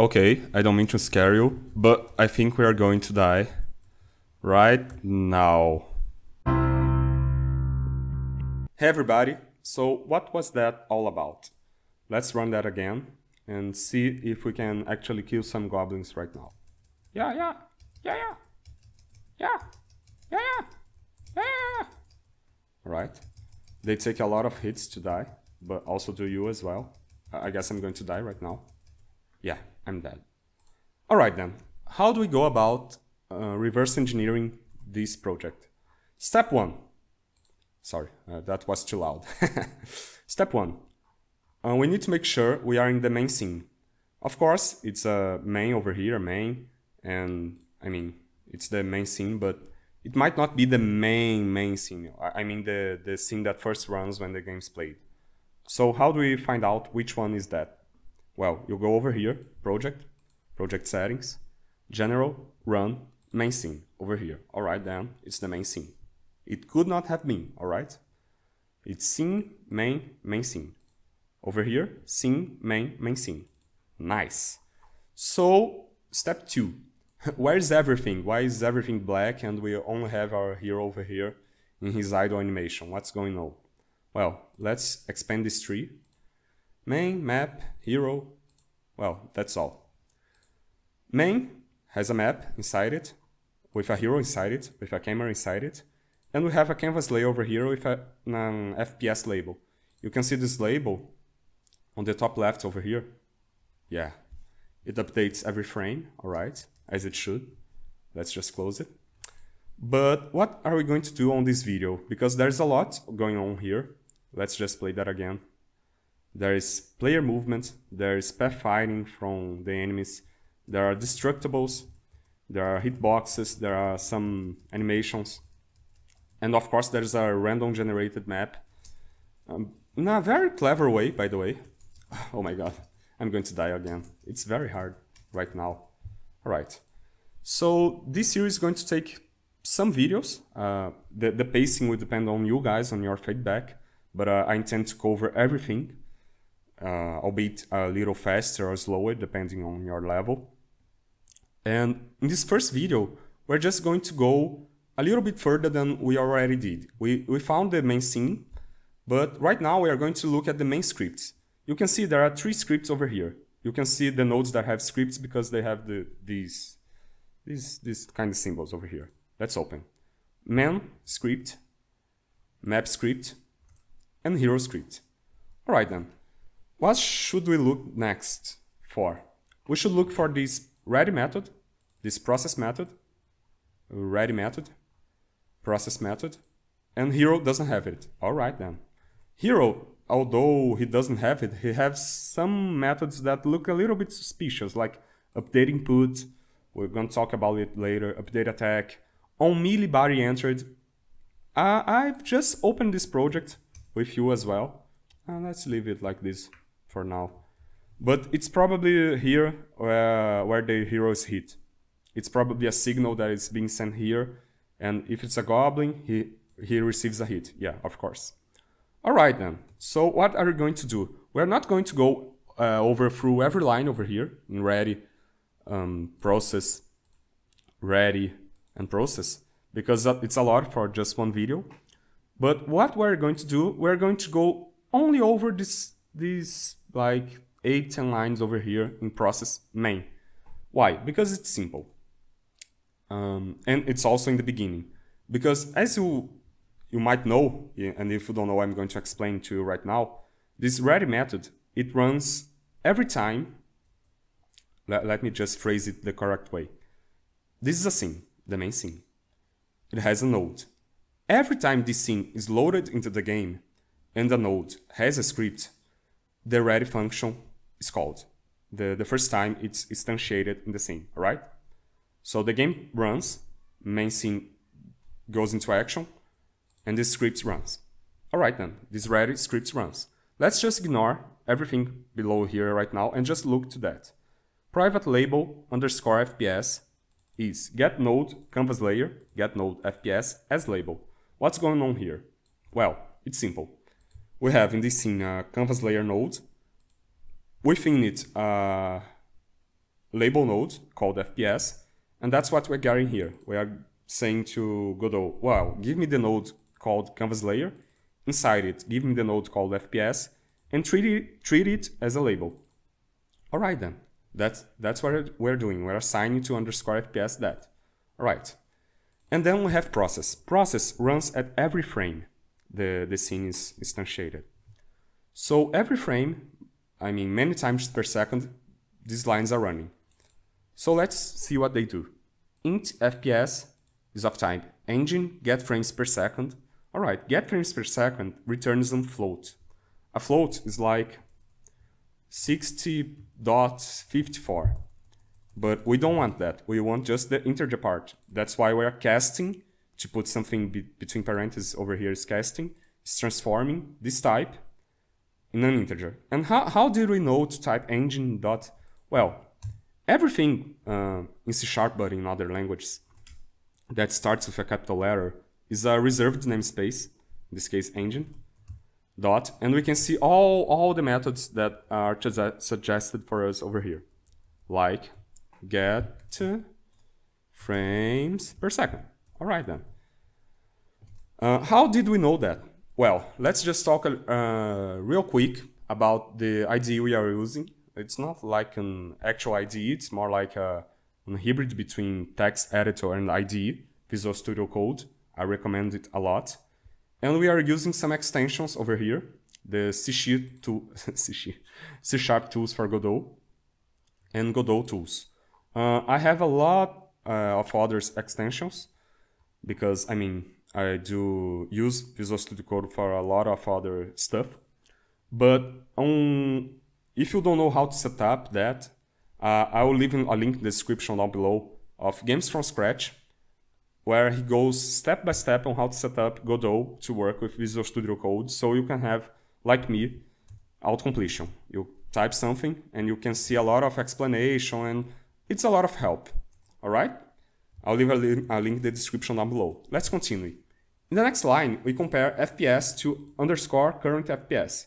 Okay, I don't mean to scare you, but I think we are going to die right now. Hey everybody, so what was that all about? Let's run that again and see if we can actually kill some goblins right now. Yeah, yeah, yeah, yeah, yeah, yeah, yeah, yeah. Alright, they take a lot of hits to die, but also do you as well. I guess I'm going to die right now. Yeah, I'm dead. Alright then, how do we go about reverse engineering this project? Step one. Sorry, that was too loud. Step one. We need to make sure we are in the main scene. Of course, it's a main over here, main, and I mean, it's the main scene, but it might not be the main scene. I mean the scene that first runs when the game's played. So how do we find out which one is that? Well, you go over here, project, project settings, general, run, main scene, over here. All right, then, it's the main scene. It could not have been, all right? It's scene, main scene. Over here, scene, main scene. Nice. So, step two, where is everything? Why is everything black and we only have our hero over here in his idle animation? What's going on? Well, let's expand this tree. Main, map, hero, well, that's all. Main has a map inside it, with a hero inside it, with a camera inside it, and we have a canvas layer over here with an FPS label. You can see this label on the top left over here. Yeah, it updates every frame, alright, as it should. Let's just close it. But what are we going to do on this video? Because there's a lot going on here. Let's just play that again. There is player movement, there is pathfinding from the enemies, there are destructibles, there are hitboxes, there are some animations, and of course there is a random generated map. In a very clever way, by the way. Oh my god, I'm going to die again. It's very hard right now. Alright, so this series is going to take some videos. The pacing will depend on you guys, on your feedback, but I intend to cover everything. Albeit a little faster or slower, depending on your level. And in this first video, we're just going to go a little bit further than we already did. We found the main scene, but right now we are going to look at the main scripts. You can see there are 3 scripts over here. You can see the nodes that have scripts because they have these kind of symbols over here. Let's open. Man script, map script, and hero script. Alright then. What should we look next for? We should look for this ready method, this process method, ready method, process method, and hero doesn't have it. Alright then. Hero, although he doesn't have it, he has some methods that look a little bit suspicious, like update input, we're going to talk about it later, update attack, on melee body entered. I've just opened this project with you as well. Let's leave it like this for now, but it's probably here where the hero is hit. It's probably a signal that is being sent here, and if it's a goblin, he receives a hit. Yeah, of course. Alright then, so what are we going to do? We're not going to go over through every line over here in ready, process, ready, and process, because it's a lot for just one video. But what we're going to do, we're going to go only over these like 8-10 lines over here in process main. Why? Because it's simple. And it's also in the beginning. Because as you might know, and if you don't know, I'm going to explain to you right now, this ready method, it runs every time. Let me just phrase it the correct way. This is a scene, the main scene. It has a node. Every time this scene is loaded into the game, and the node has a script, the ready function is called. The first time it's instantiated in the scene, alright? So the game runs, main scene goes into action, and this script runs. Alright then, this ready script runs. Let's just ignore everything below here right now and just look to that. Private label underscore FPS is get node canvas layer, get node FPS as label. What's going on here? Well, it's simple. We have in this scene a canvas layer node, within it label nodes called FPS, and that's what we're getting here. We are saying to Godot, well, give me the node called canvas layer, inside it, give me the node called FPS, and treat it as a label. All right then, that's what we're doing. We're assigning to underscore FPS that. All right. And then we have process. Process runs at every frame the scene is instantiated. So every frame, I mean many times per second, these lines are running. So let's see what they do. Int FPS is of type engine get frames per second. All right, get frames per second returns on float. A float is like 60.54. But we don't want that, we want just the integer part. That's why we are casting, to put something between parentheses over here is casting, it's transforming this type in an integer. And how did we know to type engine dot? Well, everything in C# but in other languages that starts with a capital letter is a reserved namespace, in this case engine dot, and we can see all the methods that are suggested for us over here, like get frames per second. All right then. How did we know that? Well, let's just talk real quick about the IDE we are using. It's not like an actual IDE, it's more like a hybrid between text editor and IDE, Visual Studio Code. I recommend it a lot. And we are using some extensions over here, the C# tools for Godot and Godot tools. I have a lot of other extensions because, I mean, I do use Visual Studio Code for a lot of other stuff. But if you don't know how to set up that, I will leave a link in the description down below of Games From Scratch, where he goes step by step on how to set up Godot to work with Visual Studio Code, so you can have, like me, auto-completion. You type something and you can see a lot of explanation, and it's a lot of help. All right? I'll leave a link in the description down below. Let's continue. In the next line, we compare FPS to underscore current FPS.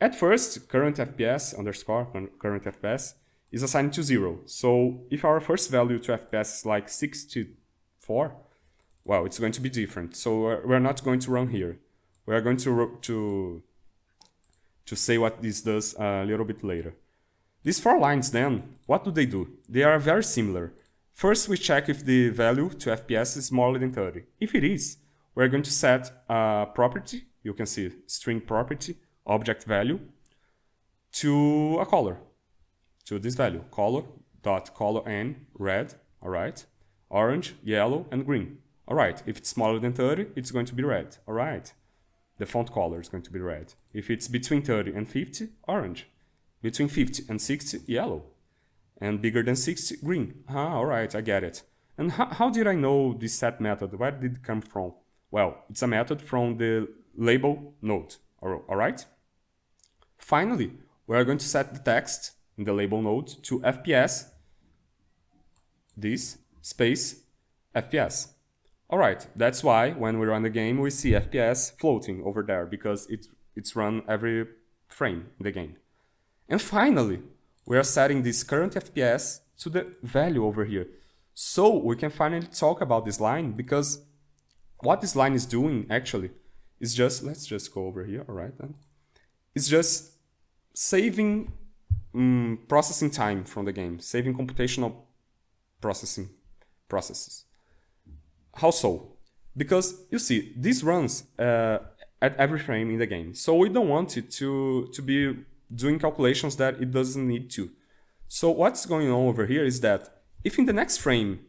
At first, current FPS underscore current FPS is assigned to 0. So if our first value to FPS is like 64, well, it's going to be different. So we're not going to run here. We're going to say what this does a little bit later. These four lines then, what do? They are very similar. First, we check if the value to FPS is smaller than 30. If it is, we're going to set a property, you can see string property, object value, to a color, to this value, color.colorN, red, all right, orange, yellow, and green. All right, if it's smaller than 30, it's going to be red, all right. The font color is going to be red. If it's between 30 and 50, orange. Between 50 and 60, yellow. And bigger than 60, green. Ah, all right, I get it. And how did I know this set method? Where did it come from? Well, it's a method from the label node, all right? Finally, we are going to set the text in the label node to FPS, this, space, FPS. All right, that's why when we run the game, we see FPS floating over there, because it's run every frame in the game. And finally, we are setting this current FPS to the value over here. So we can finally talk about this line, because what this line is doing actually is just, let's just go over here, all right then. It's just saving processing time from the game, saving computational processes. How so? Because, you see, this runs at every frame in the game. So we don't want it to be doing calculations that it doesn't need to. So what's going on over here is that if in the next frame,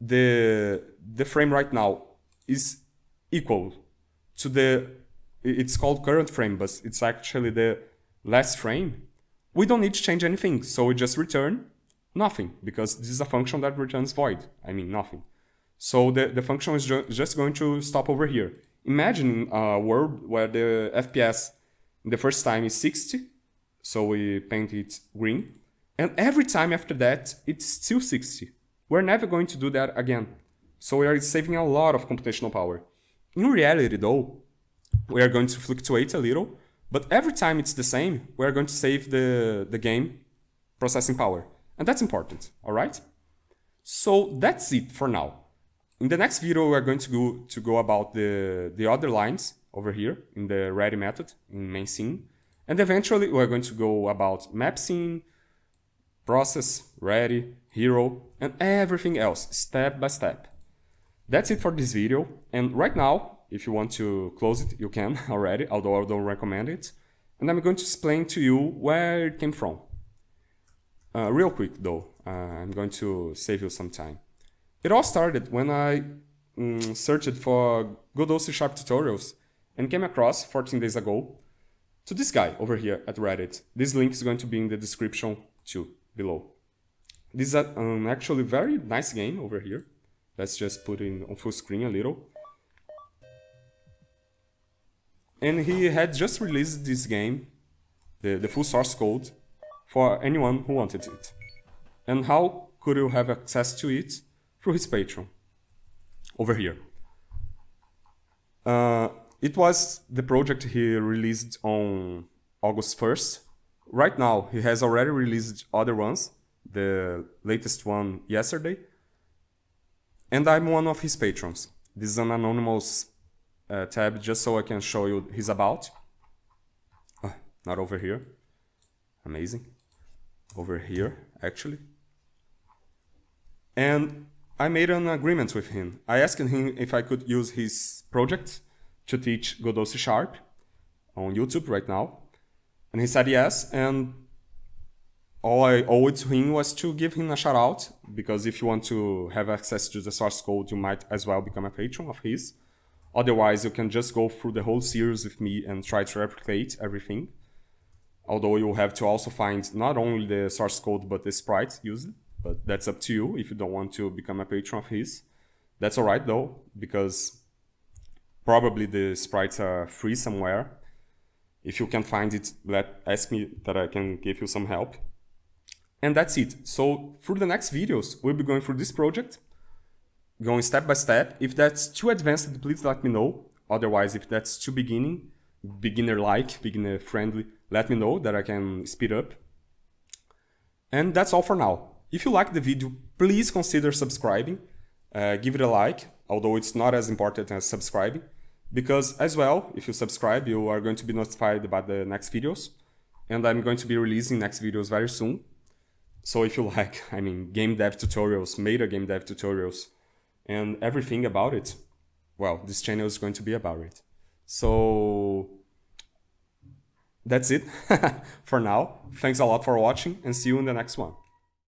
the frame right now is equal to the, it's called current frame, but it's actually the last frame, we don't need to change anything. So we just return nothing, because this is a function that returns void. I mean, nothing. So the function is just going to stop over here. Imagine a world where the FPS the first time is 60, so we paint it green, and every time after that it's still 60. We're never going to do that again. So we are saving a lot of computational power. In reality though, we are going to fluctuate a little, but every time it's the same, we are going to save the game processing power. And that's important, all right? So that's it for now. In the next video, we're going to go about the other lines over here in the Ready method in main scene. And eventually we're going to go about map scene, process, ready, hero, and everything else step by step. That's it for this video. And right now, if you want to close it, you can already, although I don't recommend it. And I'm going to explain to you where it came from. Real quick though, I'm going to save you some time. It all started when I searched for Godot C# tutorials and came across 14 days ago to this guy over here at Reddit. This link is going to be in the description too, below. This is actually very nice game over here. Let's just put it on full screen a little. And he had just released this game, the full source code, for anyone who wanted it. And how could you have access to it? Through his Patreon, over here. It was the project he released on August 1st. Right now, he has already released other ones, the latest one yesterday. And I'm one of his patrons. This is an anonymous tab, just so I can show you his about. Not over here. Amazing. Over here, actually. And I made an agreement with him. I asked him if I could use his project to teach Godot C# on YouTube right now. And he said yes, and all I owed to him was to give him a shout out, because if you want to have access to the source code, you might as well become a patron of his. Otherwise, you can just go through the whole series with me and try to replicate everything. Although you'll have to also find not only the source code, but the sprites used. But that's up to you if you don't want to become a patron of his. That's alright though, because probably the sprites are free somewhere. If you can find it, ask me that I can give you some help. And that's it. So through the next videos, we'll be going through this project, going step by step. If that's too advanced, please let me know. Otherwise, if that's too beginner-like, beginner-friendly, let me know that I can speed up. And that's all for now. If you like the video, please consider subscribing, give it a like, although it's not as important as subscribing, because as well, if you subscribe, you are going to be notified about the next videos, and I'm going to be releasing next videos very soon. So if you like, game dev tutorials, meta game dev tutorials, and everything about it, well, this channel is going to be about it. So that's it for now. Thanks a lot for watching, and see you in the next one.